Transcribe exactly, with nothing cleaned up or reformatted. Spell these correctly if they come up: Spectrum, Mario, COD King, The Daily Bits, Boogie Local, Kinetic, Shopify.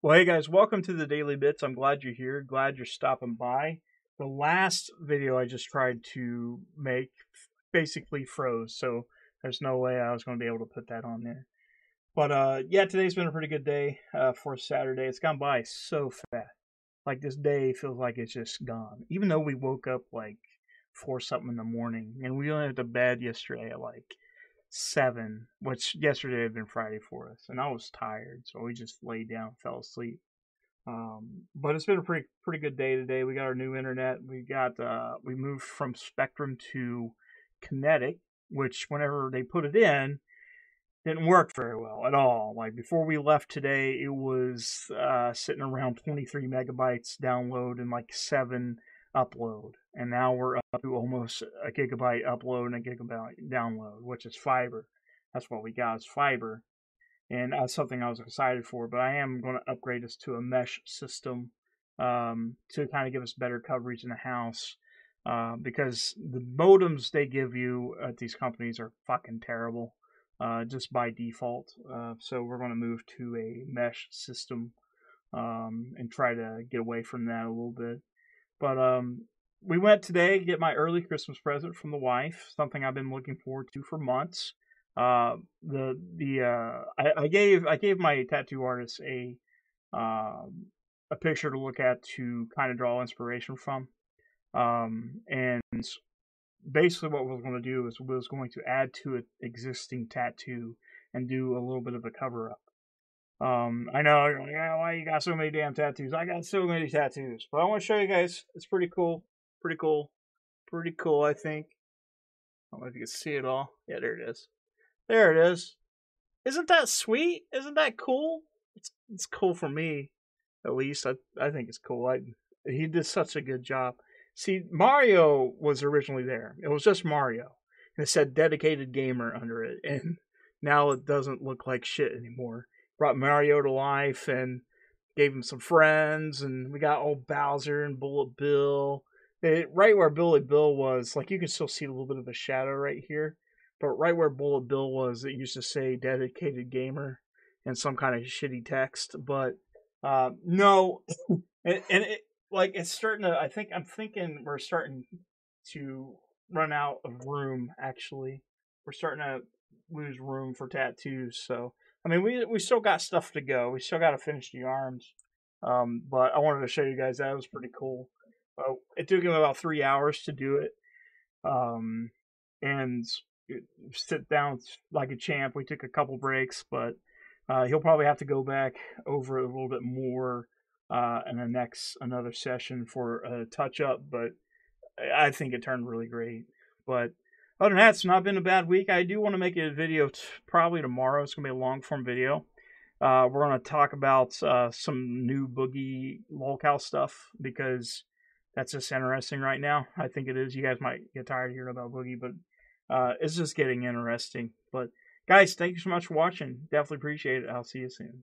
Well, hey guys, welcome to the Daily Bits. I'm glad you're here. Glad you're stopping by. The last video I just tried to make basically froze, so there's no way I was going to be able to put that on there. But uh, yeah, today's been a pretty good day uh, for Saturday. It's gone by so fast. Like, this day feels like it's just gone. Even though we woke up like four something in the morning, and we only went to bed yesterday at like seven, which yesterday had been Friday for us, and I was tired, so we just laid down, fell asleep. Um, but it's been a pretty pretty good day today. We got our new internet. We got uh, we moved from Spectrum to Kinetic, which whenever they put it in, didn't work very well at all. Like, before we left today, it was uh, sitting around twenty-three megabytes download and like seven upload, and now we're up to almost a gigabyte upload and a gigabyte download, which is fiber. That's what we got, is fiber, and that's something I was excited for. But I am going to upgrade us to a mesh system um, to kind of give us better coverage in the house, uh, because the modems they give you at these companies are fucking terrible, uh, just by default. Uh, so we're going to move to a mesh system um, and try to get away from that a little bit. But um, we went today to get my early Christmas present from the wife, something I've been looking forward to for months. Uh, the the uh, I, I gave I gave my tattoo artist a uh, a picture to look at to kind of draw inspiration from, um, and basically what we're going to do is we're going to add to an existing tattoo and do a little bit of a cover up. Um, I know, you're like, oh, why you got so many damn tattoos? I got so many tattoos, but I want to show you guys. It's pretty cool, pretty cool, pretty cool, I think. I don't know if you can see it all. Yeah, there it is. There it is. Isn't that sweet? Isn't that cool? It's, it's cool for me, at least. I, I think it's cool. I, he did such a good job. See, Mario was originally there. It was just Mario, and it said dedicated gamer under it, and now it doesn't look like shit anymore. Brought Mario to life and gave him some friends, and we got old Bowser and Bullet Bill. It, right where Billy Bill was, like, you can still see a little bit of a shadow right here, but right where Bullet Bill was, it used to say dedicated gamer and some kind of shitty text. But uh, no, and, and it, like, it's starting to, I think, I'm thinking we're starting to run out of room, actually. We're starting to lose room for tattoos, so. I mean, we we still got stuff to go. We still got to finish the arms. Um, but I wanted to show you guys that. It was pretty cool. Uh, it took him about three hours to do it. Um, and sit down like a champ. We took a couple breaks, but uh, he'll probably have to go back over a little bit more uh, in the next another session for a touch-up. But I think it turned really great. But other than that, it's not been a bad week. I do want to make a video probably tomorrow. It's going to be a long-form video. Uh, we're going to talk about uh, some new Boogie Local stuff, because that's just interesting right now. I think it is. You guys might get tired of hearing about Boogie, but uh, it's just getting interesting. But, guys, thank you so much for watching. Definitely appreciate it. I'll see you soon.